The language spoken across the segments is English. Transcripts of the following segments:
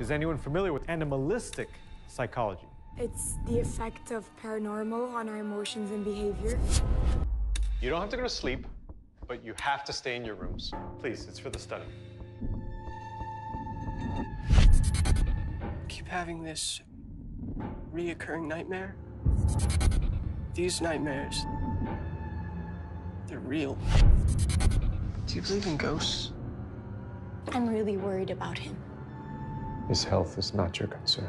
Is anyone familiar with animalistic psychology? It's the effect of paranormal on our emotions and behavior. You don't have to go to sleep, but you have to stay in your rooms. Please, it's for the study. Keep having this reoccurring nightmare. These nightmares, they're real. Do you believe in ghosts? I'm really worried about him. His health is not your concern.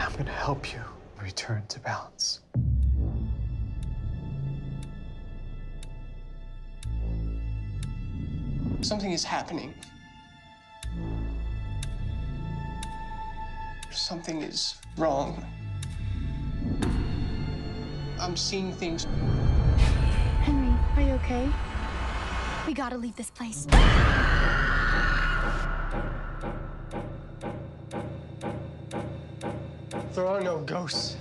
I'm gonna help you return to balance. Something is happening. Something is wrong. I'm seeing things. Henry, are you okay? We gotta leave this place. There are no ghosts.